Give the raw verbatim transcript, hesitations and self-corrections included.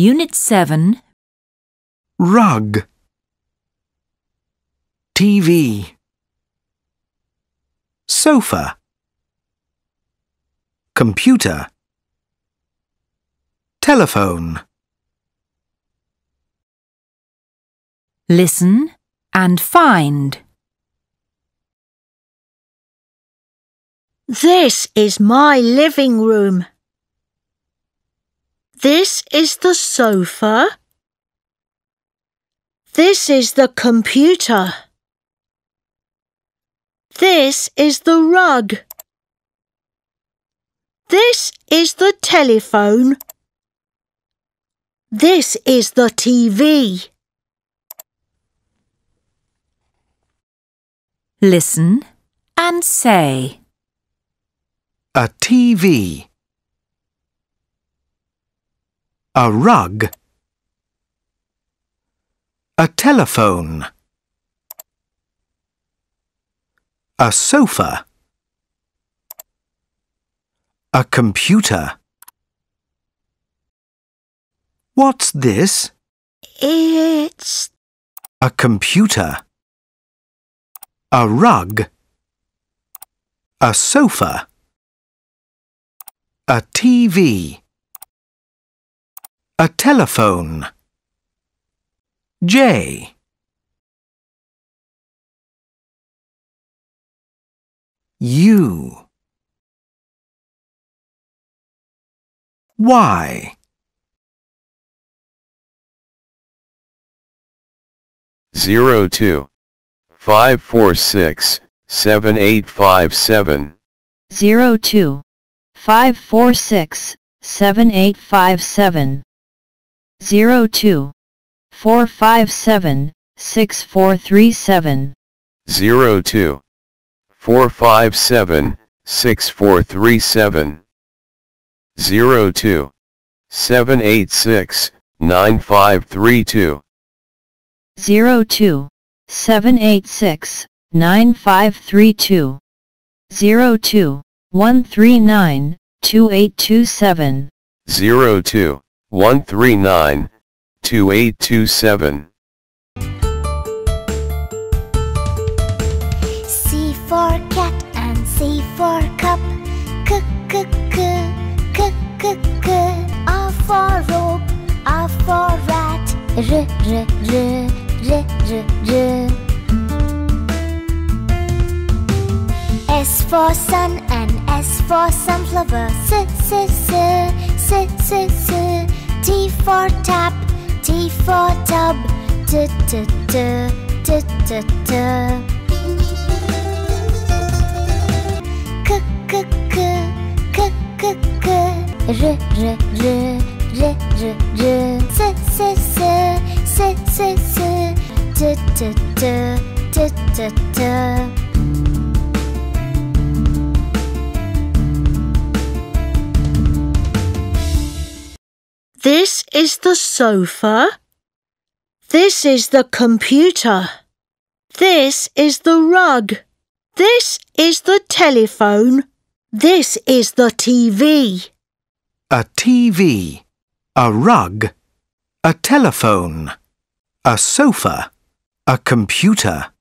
Unit seven. Rug. T V. Sofa. Computer. Telephone. Listen and find. This is my living room. This is the sofa. This is the computer. This is the rug. This is the telephone. This is the T V. Listen and say. A T V. A rug. A telephone. A sofa. A computer. What's this? It's a computer. A rug. A sofa. A T V. A telephone. J. U. Y. Zero two five four six seven eight five seven. Zero two five four six seven eight five seven. Zero two Four five seven six four three seven zero two four five seven six four three seven zero two seven eight six nine five three two zero two seven eight six nine five three two zero two one three nine two eight two seven zero two one three nine Two eight two seven. C for cat and C for cup. C c c c c c. A for rope, A for rat. R r r r r r. S for sun and S for sunflower. S s s s s s. T for tap. T for tub, t t t t t t. C c c c c c. R r r r r r. S s s s s s. T t t t t t. This is the sofa. This is the computer. This is the rug. This is the telephone. This is the T V. A T V. A rug. A telephone. A sofa. A computer.